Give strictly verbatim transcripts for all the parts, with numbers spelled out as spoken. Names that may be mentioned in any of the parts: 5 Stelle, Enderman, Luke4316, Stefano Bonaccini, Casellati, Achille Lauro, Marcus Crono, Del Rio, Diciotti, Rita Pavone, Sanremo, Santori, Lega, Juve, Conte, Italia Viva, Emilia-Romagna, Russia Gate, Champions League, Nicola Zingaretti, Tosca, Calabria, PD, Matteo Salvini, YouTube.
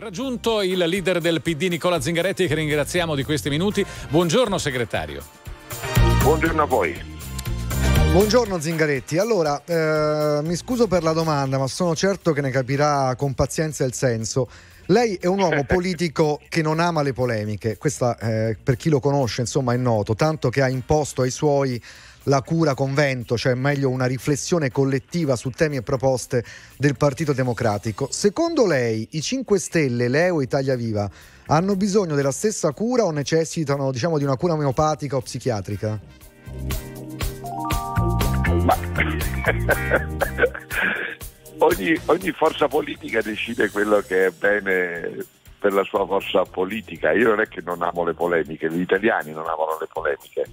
Raggiunto il leader del P D Nicola Zingaretti, che ringraziamo di questi minuti. Buongiorno segretario. Buongiorno a voi. Buongiorno Zingaretti. Allora, eh, mi scuso per la domanda, ma sono certo che ne capirà con pazienza il senso. Lei è un uomo politico che non ama le polemiche, questa eh, per chi lo conosce insomma è noto, tanto che ha imposto ai suoi la cura convento, cioè meglio una riflessione collettiva su temi e proposte del Partito Democratico. Secondo lei i cinque Stelle, Leo e Italia Viva hanno bisogno della stessa cura o necessitano, diciamo, di una cura omeopatica o psichiatrica? Ma... Ogni, ogni forza politica decide quello che è bene per la sua forza politica. Io non è che non amo le polemiche, gli italiani non amano le polemiche.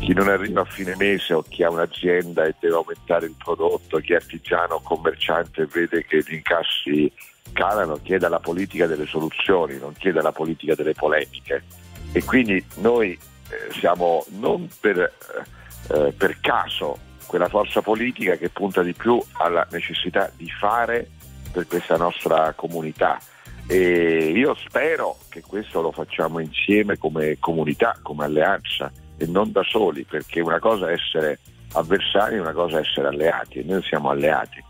Chi non arriva a fine mese o chi ha un'azienda e deve aumentare il prodotto, chi è artigiano o commerciante e vede che gli incassi calano, chiede alla politica delle soluzioni, non chiede alla politica delle polemiche. E quindi noi eh, siamo non per, eh, per caso quella forza politica che punta di più alla necessità di fare per questa nostra comunità, e io spero che questo lo facciamo insieme come comunità, come alleanza e non da soli, perché una cosa è essere avversari e una cosa è essere alleati, e noi siamo alleati.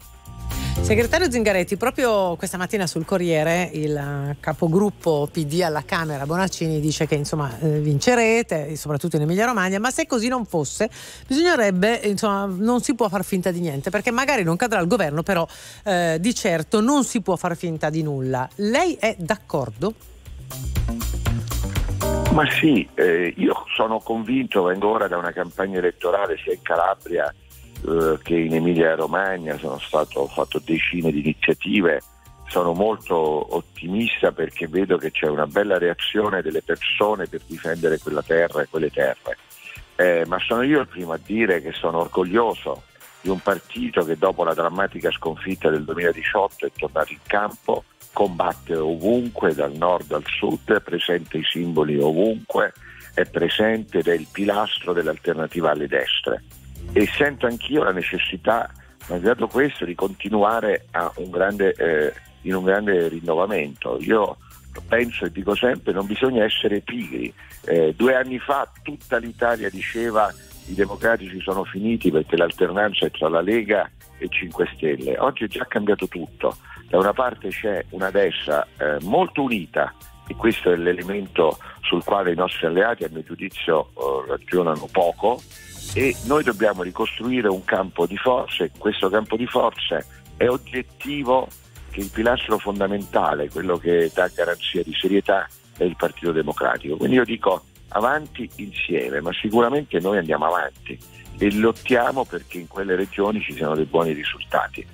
Segretario Zingaretti, proprio questa mattina sul Corriere il capogruppo P D alla Camera Bonaccini dice che insomma vincerete, soprattutto in Emilia-Romagna, ma se così non fosse bisognerebbe, insomma, non si può far finta di niente, perché magari non cadrà il governo, però eh, di certo non si può far finta di nulla. Lei è d'accordo? Ma sì, eh, io sono convinto, vengo ora da una campagna elettorale sia in Calabria che in Emilia-Romagna, sono stato, ho fatto decine di iniziative, sono molto ottimista perché vedo che c'è una bella reazione delle persone per difendere quella terra e quelle terre, eh, ma sono io il primo a dire che sono orgoglioso di un partito che dopo la drammatica sconfitta del duemiladiciotto è tornato in campo, combatte ovunque, dal nord al sud, è presente i simboli ovunque, è presente ed è il pilastro dell'alternativa alle destre. E sento anch'io la necessità, malgrado questo, di continuare a un grande, eh, in un grande rinnovamento. Io penso e dico sempre, non bisogna essere pigri. Eh, due anni fa tutta l'Italia diceva i democratici sono finiti perché l'alternanza è tra la Lega e cinque Stelle. Oggi è già cambiato tutto. Da una parte c'è una destra eh, molto unita, e questo è l'elemento sul quale i nostri alleati, a mio giudizio, eh, ragionano poco. E noi dobbiamo ricostruire un campo di forze. Questo campo di forze è oggettivo, che il pilastro fondamentale, quello che dà garanzia di serietà, è il Partito Democratico. Quindi io dico avanti insieme, ma sicuramente noi andiamo avanti e lottiamo perché in quelle regioni ci siano dei buoni risultati.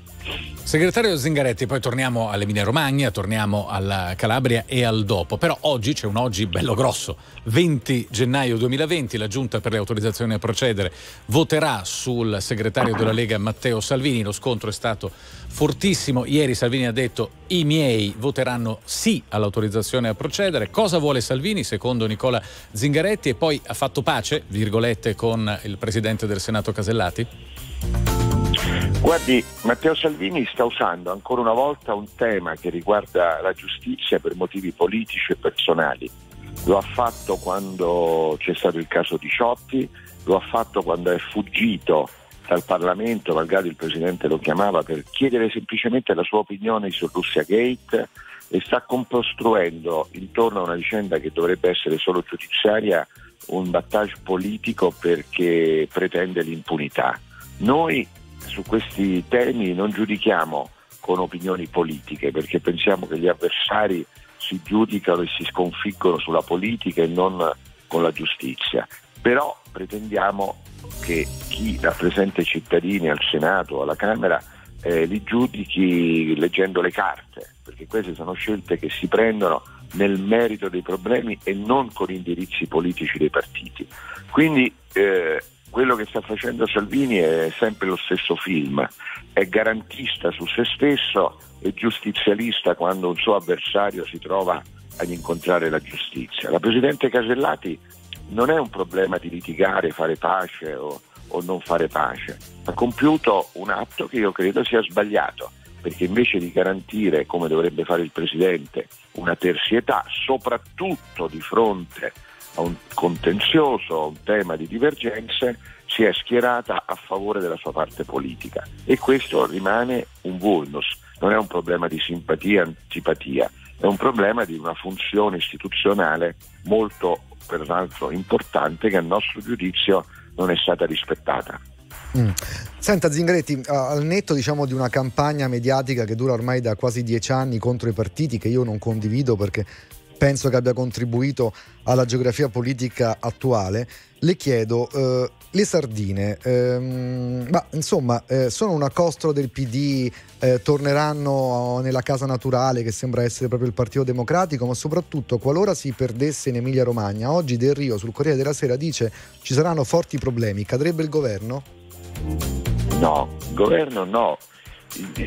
Segretario Zingaretti, poi torniamo all'Emilia-Romagna, torniamo alla Calabria e al dopo, però oggi c'è un oggi bello grosso, venti gennaio duemilaventi, la Giunta per le autorizzazioni a procedere voterà sul segretario della Lega Matteo Salvini. Lo scontro è stato fortissimo, ieri Salvini ha detto i miei voteranno sì all'autorizzazione a procedere. Cosa vuole Salvini secondo Nicola Zingaretti? E poi ha fatto pace, virgolette, con il presidente del Senato Casellati? Guardi, Matteo Salvini sta usando ancora una volta un tema che riguarda la giustizia per motivi politici e personali. Lo ha fatto quando c'è stato il caso Diciotti, lo ha fatto quando è fuggito dal Parlamento, malgrado il Presidente lo chiamava per chiedere semplicemente la sua opinione su Russia Gate, e sta costruendo intorno a una vicenda che dovrebbe essere solo giudiziaria un battage politico perché pretende l'impunità. Noi su questi temi non giudichiamo con opinioni politiche, perché pensiamo che gli avversari si giudicano e si sconfiggono sulla politica e non con la giustizia. Però pretendiamo che chi rappresenta i cittadini al Senato o alla Camera eh, li giudichi leggendo le carte, perché queste sono scelte che si prendono nel merito dei problemi e non con indirizzi politici dei partiti. Quindi eh, quello che sta facendo Salvini è sempre lo stesso film, è garantista su se stesso e giustizialista quando un suo avversario si trova ad incontrare la giustizia. La Presidente Casellati non è un problema di litigare, fare pace o, o non fare pace, ha compiuto un atto che io credo sia sbagliato, perché invece di garantire, come dovrebbe fare il Presidente, una terzietà, soprattutto di fronte a un contenzioso, a un tema di divergenze, si è schierata a favore della sua parte politica, e questo rimane un vulnus. Non è un problema di simpatia, antipatia, è un problema di una funzione istituzionale molto, peraltro, importante, che a nostro giudizio non è stata rispettata. Mm. Senta Zingaretti, al netto, diciamo, di una campagna mediatica che dura ormai da quasi dieci anni contro i partiti, che io non condivido perché penso che abbia contribuito alla geografia politica attuale, le chiedo, eh, le sardine, ehm, ma insomma, eh, sono una costola del P D, eh, torneranno nella casa naturale che sembra essere proprio il Partito Democratico, ma soprattutto qualora si perdesse in Emilia-Romagna, oggi Del Rio sul Corriere della Sera dice ci saranno forti problemi, cadrebbe il governo? No, il governo no.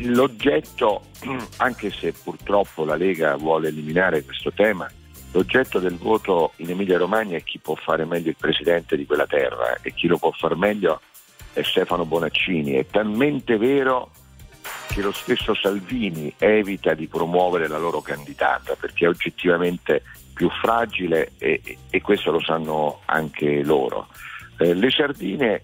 L'oggetto, anche se purtroppo la Lega vuole eliminare questo tema, l'oggetto del voto in Emilia-Romagna è chi può fare meglio il presidente di quella terra, e chi lo può far meglio è Stefano Bonaccini. È talmente vero che lo stesso Salvini evita di promuovere la loro candidata perché è oggettivamente più fragile, e, e questo lo sanno anche loro. Eh, le sardine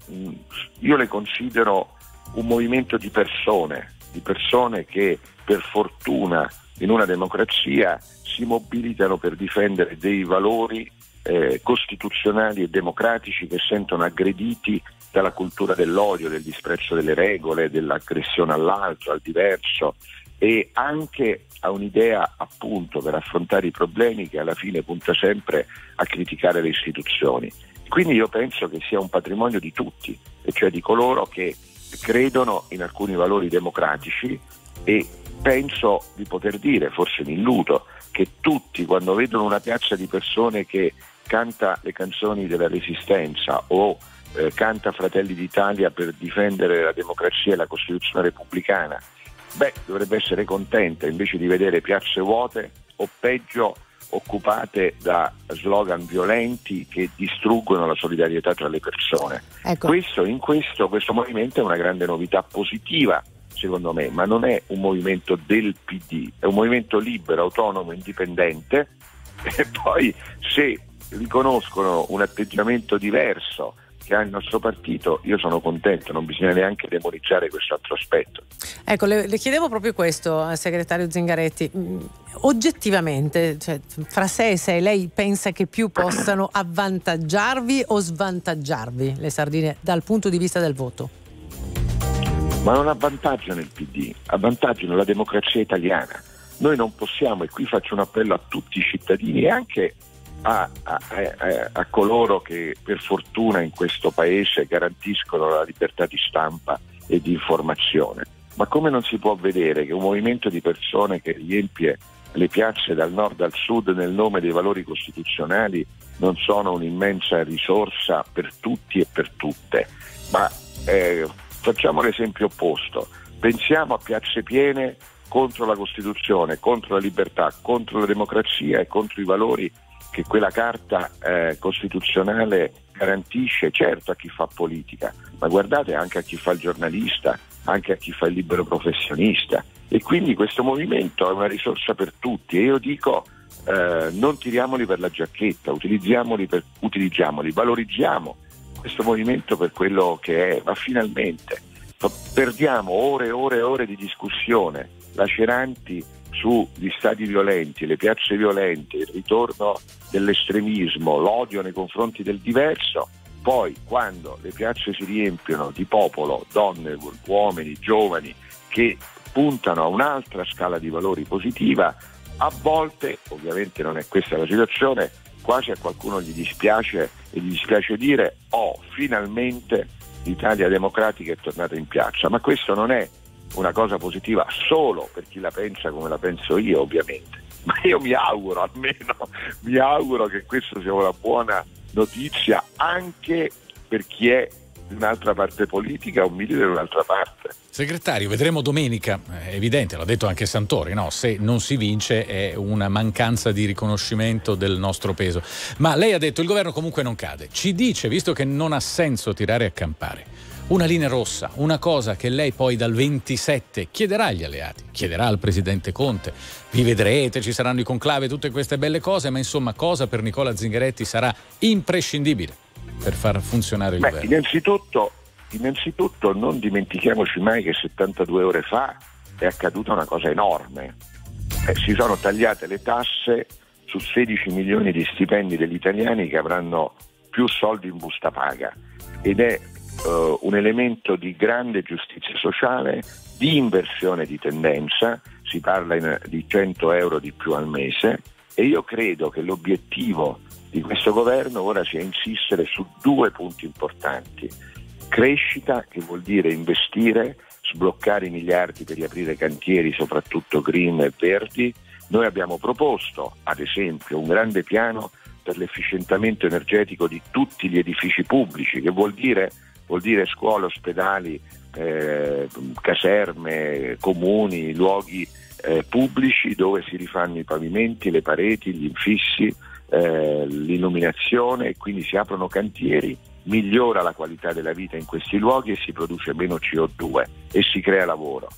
io le considero un movimento di persone, di persone che per fortuna in una democrazia si mobilitano per difendere dei valori eh, costituzionali e democratici che sentono aggrediti dalla cultura dell'odio, del disprezzo delle regole, dell'aggressione all'altro, al diverso, e anche a un'idea, appunto, per affrontare i problemi che alla fine punta sempre a criticare le istituzioni. Quindi io penso che sia un patrimonio di tutti, e cioè di coloro che credono in alcuni valori democratici, e penso di poter dire, forse mi illudo, che tutti, quando vedono una piazza di persone che canta le canzoni della Resistenza o eh, canta Fratelli d'Italia per difendere la democrazia e la Costituzione repubblicana, beh, dovrebbe essere contenta invece di vedere piazze vuote o, peggio, occupate da slogan violenti che distruggono la solidarietà tra le persone. Ecco. Questo, in questo, questo movimento è una grande novità positiva, secondo me, ma non è un movimento del P D, è un movimento libero, autonomo, indipendente, e poi se riconoscono un atteggiamento diverso che ha il nostro partito, io sono contento, non bisogna neanche demonizzare questo altro aspetto. Ecco, le, le chiedevo proprio questo, segretario Zingaretti, oggettivamente, cioè, fra sé e sé, lei pensa che più possano avvantaggiarvi o svantaggiarvi le sardine dal punto di vista del voto? Ma non avvantaggiano il P D, avvantaggiano la democrazia italiana. Noi non possiamo, e qui faccio un appello a tutti i cittadini e anche A, a, a, a coloro che per fortuna in questo paese garantiscono la libertà di stampa e di informazione. Ma come non si può vedere che un movimento di persone che riempie le piazze dal nord al sud nel nome dei valori costituzionali non sono un'immensa risorsa per tutti e per tutte? Ma eh, facciamo l'esempio opposto, pensiamo a piazze piene contro la Costituzione, contro la libertà, contro la democrazia e contro i valori che quella carta eh, costituzionale garantisce, certo, a chi fa politica, ma guardate anche a chi fa il giornalista, anche a chi fa il libero professionista, e quindi questo movimento è una risorsa per tutti, e io dico eh, non tiriamoli per la giacchetta, utilizziamoli, per, utilizziamoli, valorizziamo questo movimento per quello che è, ma finalmente perdiamo ore e ore e ore di discussione laceranti sugli stati violenti, le piazze violente, il ritorno dell'estremismo, l'odio nei confronti del diverso. Poi, quando le piazze si riempiono di popolo, donne, uomini, giovani che puntano a un'altra scala di valori positiva, a volte, ovviamente non è questa la situazione, quasi a qualcuno gli dispiace, e gli dispiace dire: oh, finalmente l'Italia democratica è tornata in piazza. Ma questo non è una cosa positiva solo per chi la pensa come la penso io, ovviamente, ma io mi auguro, almeno mi auguro, che questa sia una buona notizia anche per chi è di un'altra parte politica o milita di un'altra parte. Segretario, vedremo domenica, è evidente, l'ha detto anche Santori, no? Se non si vince è una mancanza di riconoscimento del nostro peso, ma lei ha detto il governo comunque non cade, ci dice, visto che non ha senso tirare a campare, una linea rossa, una cosa che lei poi dal ventisette chiederà agli alleati, chiederà al presidente Conte. Vi vedrete, ci saranno i conclave, tutte queste belle cose, ma insomma cosa per Nicola Zingaretti sarà imprescindibile per far funzionare il Beh, governo? Innanzitutto, innanzitutto non dimentichiamoci mai che settantadue ore fa è accaduta una cosa enorme. Eh, si sono tagliate le tasse su sedici milioni di stipendi degli italiani che avranno più soldi in busta paga, ed è uh, un elemento di grande giustizia sociale, di inversione di tendenza. Si parla in, di cento euro di più al mese, e io credo che l'obiettivo di questo governo ora sia insistere su due punti importanti: crescita, che vuol dire investire, sbloccare i miliardi per riaprire cantieri, soprattutto green e verdi. Noi abbiamo proposto, ad esempio, un grande piano per l'efficientamento energetico di tutti gli edifici pubblici, che vuol dire, vuol dire scuole, ospedali, eh, caserme, comuni, luoghi eh, pubblici dove si rifanno i pavimenti, le pareti, gli infissi, eh, l'illuminazione, e quindi si aprono cantieri, migliora la qualità della vita in questi luoghi e si produce meno C O due e si crea lavoro.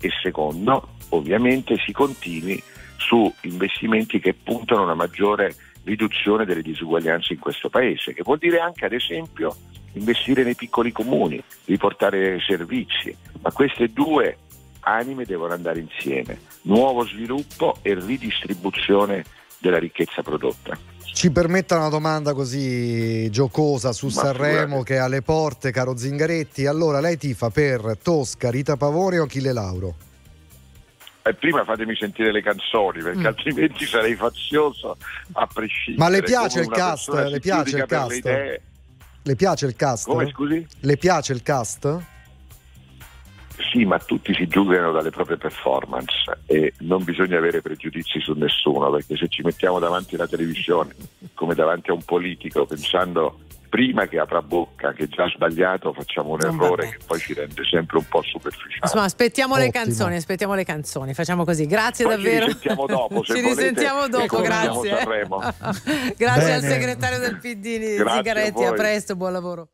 E secondo, ovviamente, si continui su investimenti che puntano a una maggiore riduzione delle disuguaglianze in questo Paese, che vuol dire anche, ad esempio, investire nei piccoli comuni, riportare servizi. Ma queste due anime devono andare insieme: nuovo sviluppo e ridistribuzione della ricchezza prodotta. Ci permetta una domanda così giocosa su Ma Sanremo, che è alle porte, caro Zingaretti. Allora, lei tifa per Tosca, Rita Pavone o Achille Lauro? Eh, prima fatemi sentire le canzoni, perché mm. altrimenti sarei fazioso a prescindere. Ma le piace il cast? Le piace il cast? Le, le piace il cast? Come, scusi? Le piace il cast? Sì, ma tutti si giudicano dalle proprie performance e non bisogna avere pregiudizi su nessuno, perché se ci mettiamo davanti alla televisione come davanti a un politico pensando prima che apra bocca, che già sbagliato, facciamo un non errore che poi ci rende sempre un po' superficiali. Insomma, aspettiamo Ottimo. le canzoni, aspettiamo le canzoni, facciamo così. Grazie poi davvero. Ci risentiamo dopo, se ci risentiamo dopo, grazie. Grazie Bene. al segretario del P D Zingaretti, a, a presto, buon lavoro.